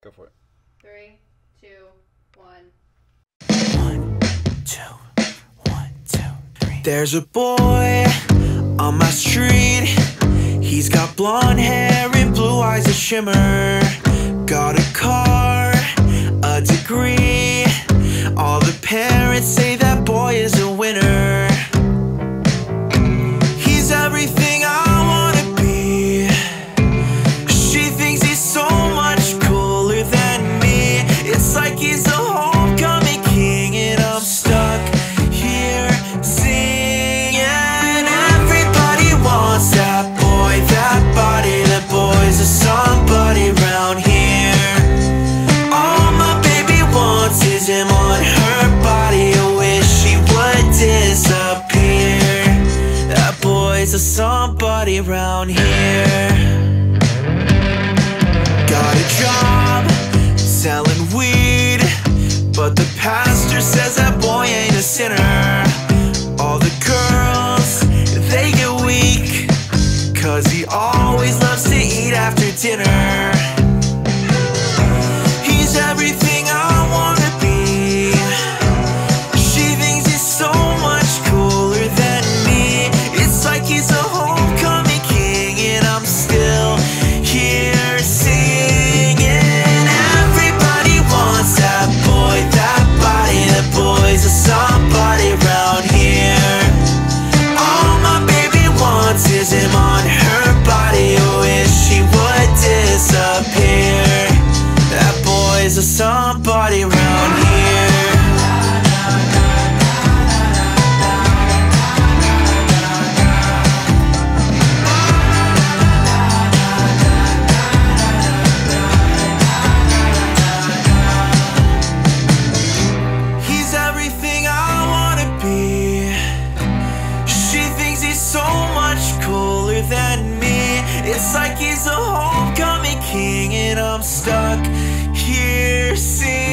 Go for it. 3, 2, 1. 1, 2, 1, 2, 3. There's a boy on my street. He's got blonde hair and blue eyes that shimmer. Got a car, a degree. All the parents say that boy is a winner. He's everything I wanna be. She thinks he's so much cooler than me. It's like he's a homecoming king and I'm stuck here singing. Everybody wants that boy, that body, that boy's a somebody round here. All my baby wants is him on her. There's somebody around here. Got a job selling weed, but the pastor says that boy ain't a sinner. All the girls, they get weak, cause he always loves to eat after dinner. He's everything I wanna be. She thinks he's so much cooler than me. It's like he's a homecoming king and I'm still here singing. Everybody wants that boy, that body, that boy's a somebody round here. All my baby wants is him on her body. I wish she would disappear. That boy's a somebody round here. Than me, it's like he's a homecoming king and I'm stuck here singing.